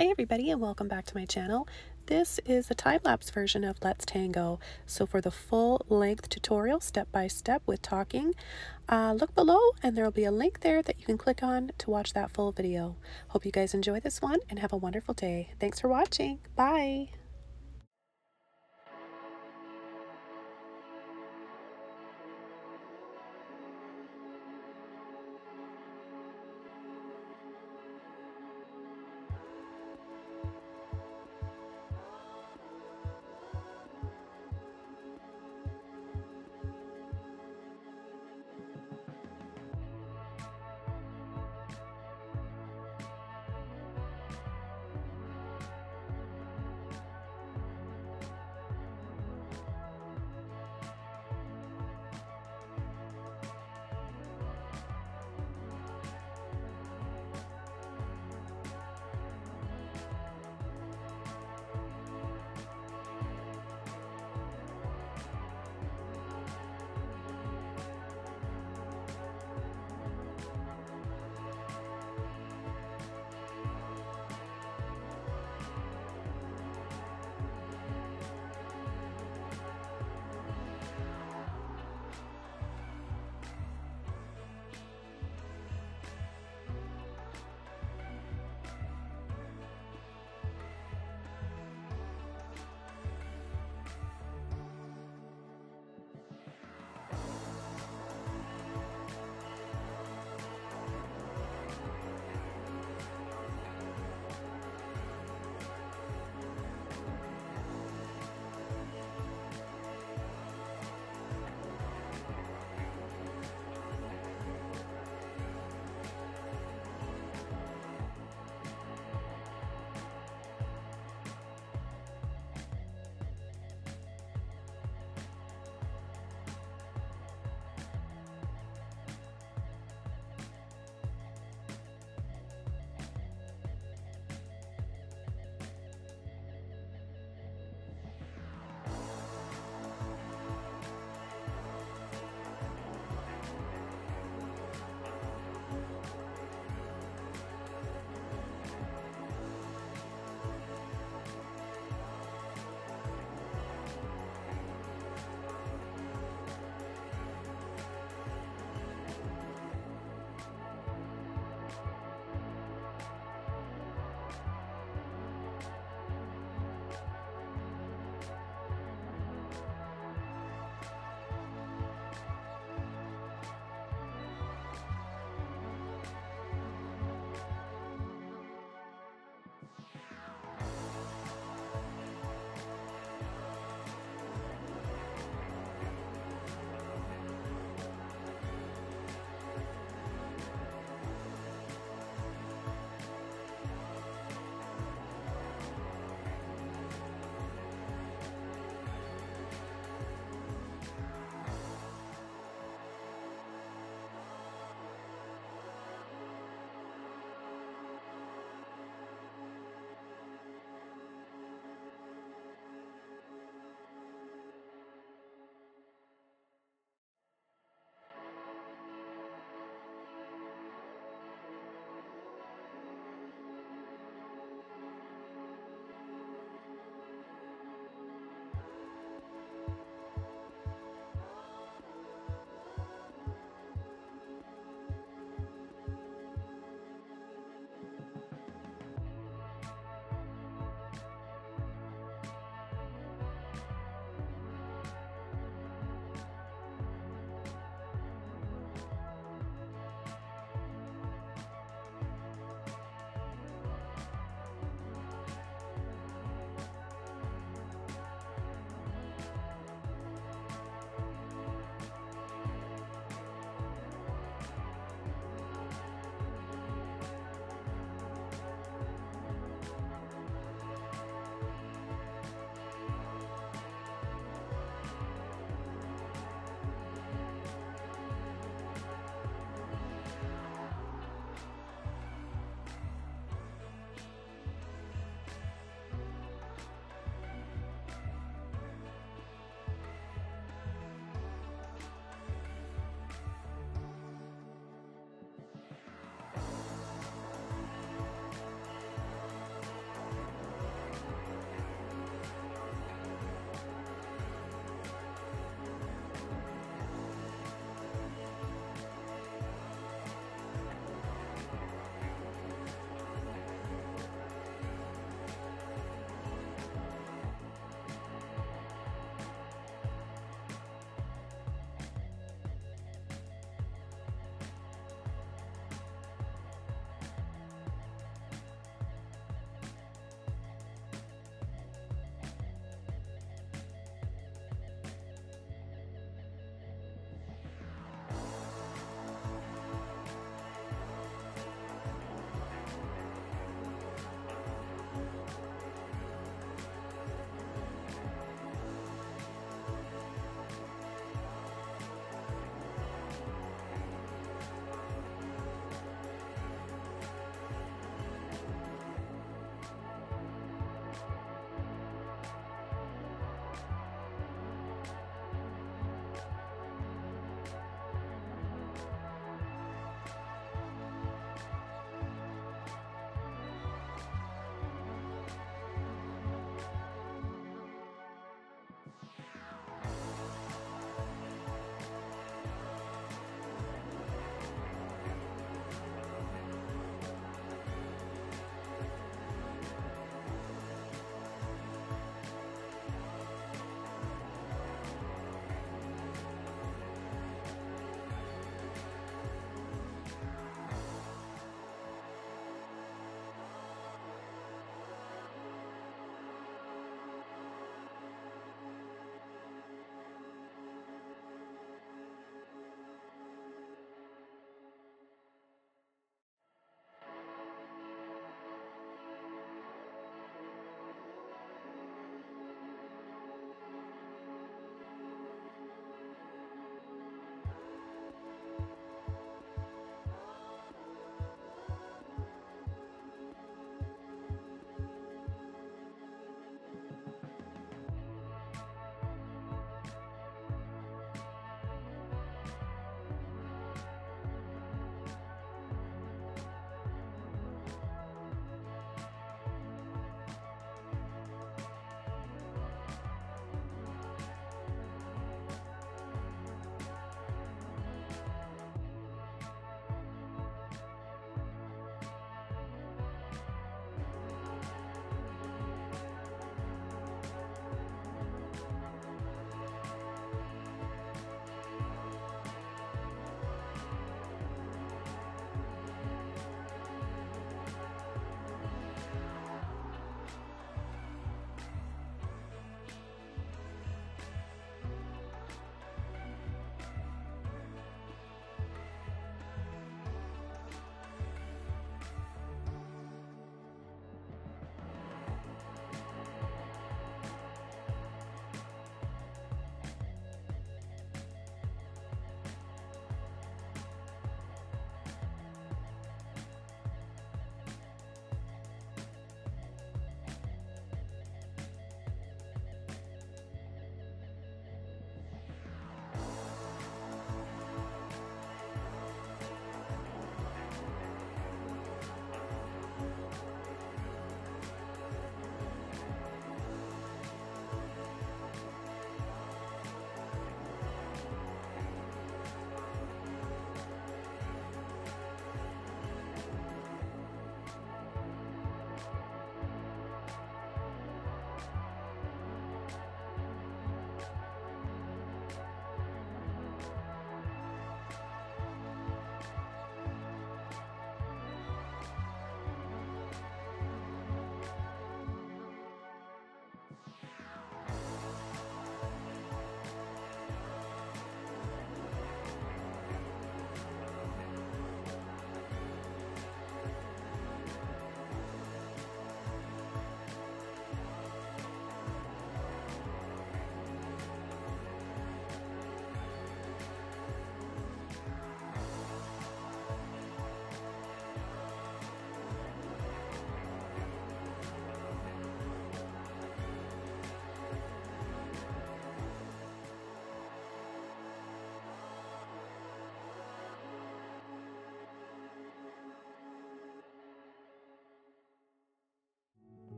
Hi everybody, and welcome back to my channel. This is the time-lapse version of Let's Tango. So for the full-length tutorial, step-by-step with talking, look below and there will be a link there that you can click on to watch that full video. Hope you guys enjoy this one and have a wonderful day. Thanks for watching. Bye!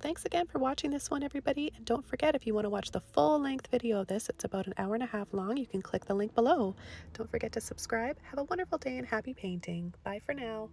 thanks again for watching this one, everybody. And don't forget, if you want to watch the full length video of this, it's about 1.5 hours long. You can click the link below. Don't forget to subscribe. Have a wonderful day and happy painting. Bye for now.